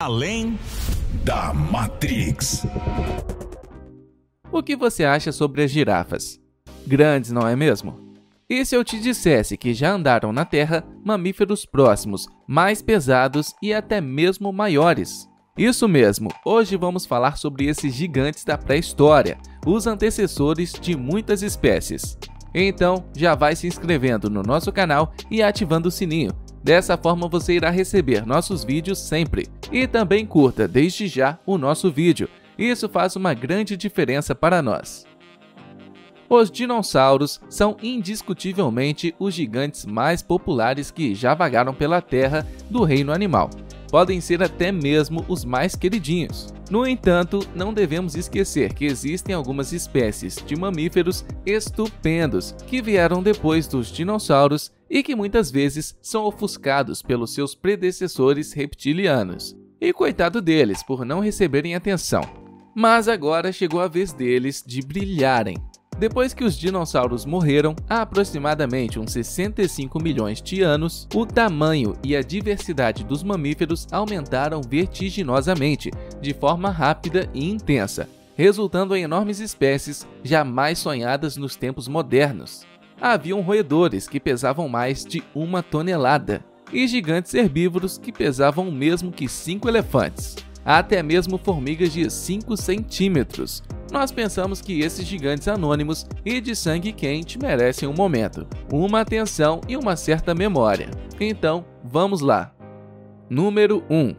Além da Matrix. O que você acha sobre as girafas? Grandes, não é mesmo? E se eu te dissesse que já andaram na Terra mamíferos próximos, mais pesados e até mesmo maiores? Isso mesmo, hoje vamos falar sobre esses gigantes da pré-história, os antecessores de muitas espécies. Então, já vai se inscrevendo no nosso canal e ativando o sininho. Dessa forma você irá receber nossos vídeos sempre. E também curta desde já o nosso vídeo. Isso faz uma grande diferença para nós. Os dinossauros são indiscutivelmente os gigantes mais populares que já vagaram pela Terra do reino animal. Podem ser até mesmo os mais queridinhos. No entanto, não devemos esquecer que existem algumas espécies de mamíferos estupendos que vieram depois dos dinossauros e que muitas vezes são ofuscados pelos seus predecessores reptilianos. E coitado deles por não receberem atenção. Mas agora chegou a vez deles de brilharem. Depois que os dinossauros morreram, há aproximadamente uns 65 milhões de anos, o tamanho e a diversidade dos mamíferos aumentaram vertiginosamente, de forma rápida e intensa, resultando em enormes espécies jamais sonhadas nos tempos modernos. Haviam roedores que pesavam mais de 1 tonelada e gigantes herbívoros que pesavam o mesmo que 5 elefantes. Até mesmo formigas de 5 centímetros. Nós pensamos que esses gigantes anônimos e de sangue quente merecem um momento, uma atenção e uma certa memória. Então, vamos lá! Número 1.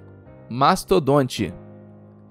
Mastodonte.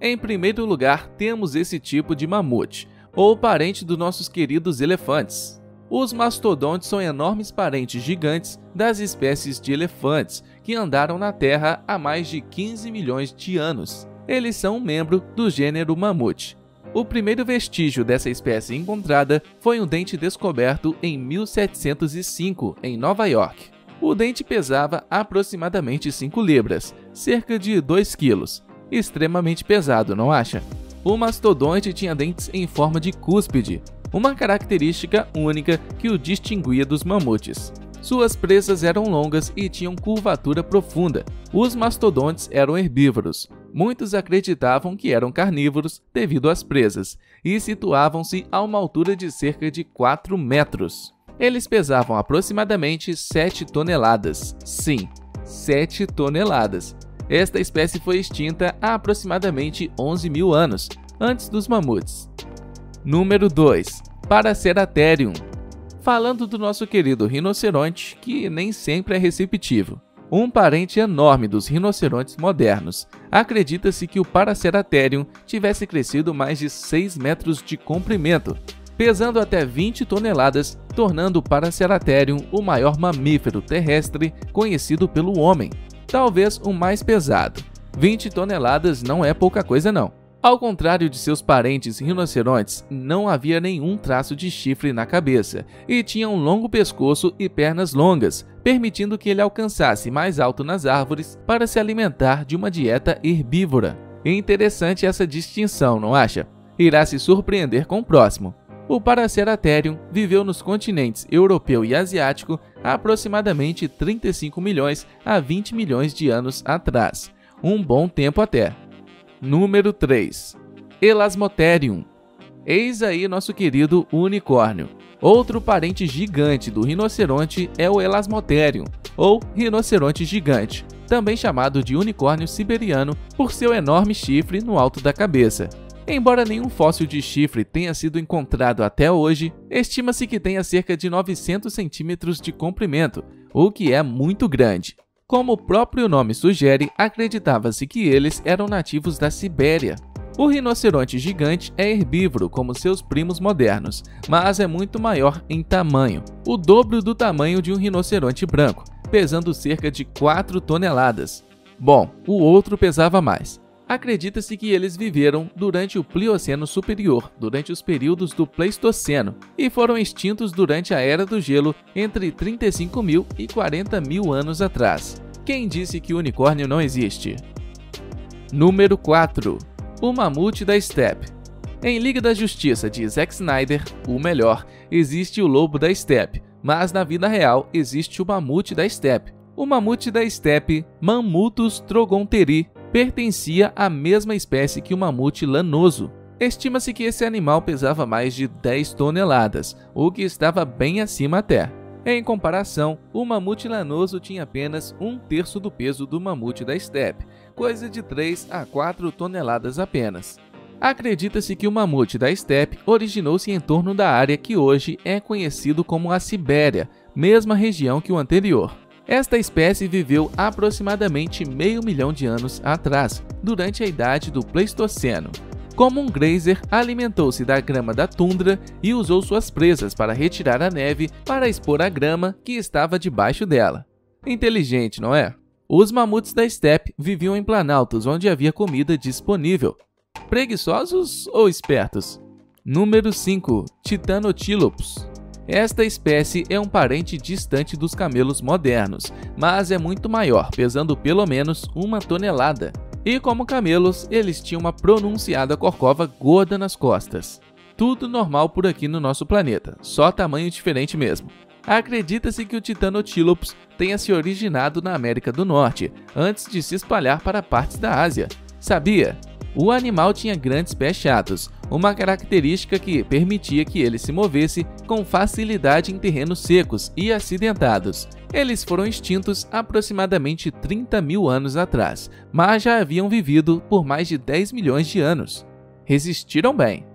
Em primeiro lugar, temos esse tipo de mamute, ou parente dos nossos queridos elefantes. Os mastodontes são enormes parentes gigantes das espécies de elefantes, que andaram na Terra há mais de 15 milhões de anos. Eles são um membro do gênero mamute. O primeiro vestígio dessa espécie encontrada foi um dente descoberto em 1705, em Nova York. O dente pesava aproximadamente 5 libras, cerca de 2 quilos. Extremamente pesado, não acha? O mastodonte tinha dentes em forma de cúspide, uma característica única que o distinguia dos mamutes. Suas presas eram longas e tinham curvatura profunda. Os mastodontes eram herbívoros. Muitos acreditavam que eram carnívoros devido às presas, e situavam-se a uma altura de cerca de 4 metros. Eles pesavam aproximadamente 7 toneladas. Sim, 7 toneladas. Esta espécie foi extinta há aproximadamente 11 mil anos, antes dos mamutes. Número 2. Paraceratherium. Falando do nosso querido rinoceronte, que nem sempre é receptivo. Um parente enorme dos rinocerontes modernos. Acredita-se que o Paraceratherium tivesse crescido mais de 6 metros de comprimento, pesando até 20 toneladas, tornando o Paraceratherium o maior mamífero terrestre conhecido pelo homem, talvez o mais pesado. 20 toneladas não é pouca coisa não. Ao contrário de seus parentes rinocerontes, não havia nenhum traço de chifre na cabeça e tinha um longo pescoço e pernas longas, permitindo que ele alcançasse mais alto nas árvores para se alimentar de uma dieta herbívora. Interessante essa distinção, não acha? Irá se surpreender com o próximo. O Paraceratherium viveu nos continentes europeu e asiático há aproximadamente 35 milhões a 20 milhões de anos atrás, um bom tempo até. Número 3. Elasmotherium. Eis aí nosso querido unicórnio. Outro parente gigante do rinoceronte é o Elasmotherium, ou rinoceronte gigante, também chamado de unicórnio siberiano por seu enorme chifre no alto da cabeça. Embora nenhum fóssil de chifre tenha sido encontrado até hoje, estima-se que tenha cerca de 900 centímetros de comprimento, o que é muito grande. Como o próprio nome sugere, acreditava-se que eles eram nativos da Sibéria. O rinoceronte gigante é herbívoro, como seus primos modernos, mas é muito maior em tamanho, o dobro do tamanho de um rinoceronte branco, pesando cerca de 4 toneladas. Bom, o outro pesava mais. Acredita-se que eles viveram durante o Plioceno Superior, durante os períodos do Pleistoceno, e foram extintos durante a Era do Gelo entre 35 mil e 40 mil anos atrás. Quem disse que o unicórnio não existe? Número 4. O mamute da estepe. Em Liga da Justiça de Zack Snyder, o melhor, existe o lobo da estepe, mas na vida real existe o mamute da estepe. O mamute da estepe, Mammutus trogonteri, pertencia à mesma espécie que o mamute lanoso. Estima-se que esse animal pesava mais de 10 toneladas, o que estava bem acima até. Em comparação, o mamute lanoso tinha apenas 1/3 do peso do mamute da estepe, coisa de 3 a 4 toneladas apenas. Acredita-se que o mamute da estepe originou-se em torno da área que hoje é conhecido como a Sibéria, mesma região que o anterior. Esta espécie viveu aproximadamente meio milhão de anos atrás, durante a idade do Pleistoceno. Como um grazer, alimentou-se da grama da tundra e usou suas presas para retirar a neve para expor a grama que estava debaixo dela. Inteligente, não é? Os mamutes da estepe viviam em planaltos onde havia comida disponível. Preguiçosos ou espertos? Número 5. Titanotylopus. Esta espécie é um parente distante dos camelos modernos, mas é muito maior, pesando pelo menos 1 tonelada. E como camelos, eles tinham uma pronunciada corcova gorda nas costas. Tudo normal por aqui no nosso planeta, só tamanho diferente mesmo. Acredita-se que o Titanotylopus tenha se originado na América do Norte, antes de se espalhar para partes da Ásia. Sabia? O animal tinha grandes pés chatos, uma característica que permitia que ele se movesse com facilidade em terrenos secos e acidentados. Eles foram extintos aproximadamente 30 mil anos atrás, mas já haviam vivido por mais de 10 milhões de anos. Resistiram bem.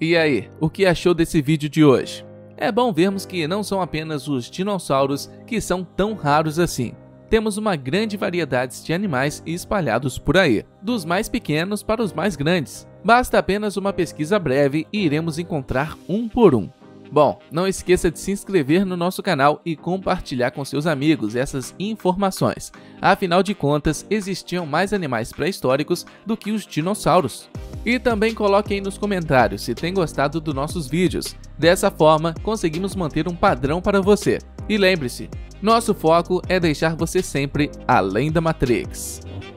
E aí, o que achou desse vídeo de hoje? É bom vermos que não são apenas os dinossauros que são tão raros assim. Temos uma grande variedade de animais espalhados por aí, dos mais pequenos para os mais grandes. Basta apenas uma pesquisa breve e iremos encontrar um por um. Bom, não esqueça de se inscrever no nosso canal e compartilhar com seus amigos essas informações. Afinal de contas, existiam mais animais pré-históricos do que os dinossauros. E também coloque aí nos comentários se tem gostado dos nossos vídeos. Dessa forma, conseguimos manter um padrão para você. E lembre-se, nosso foco é deixar você sempre além da Matrix.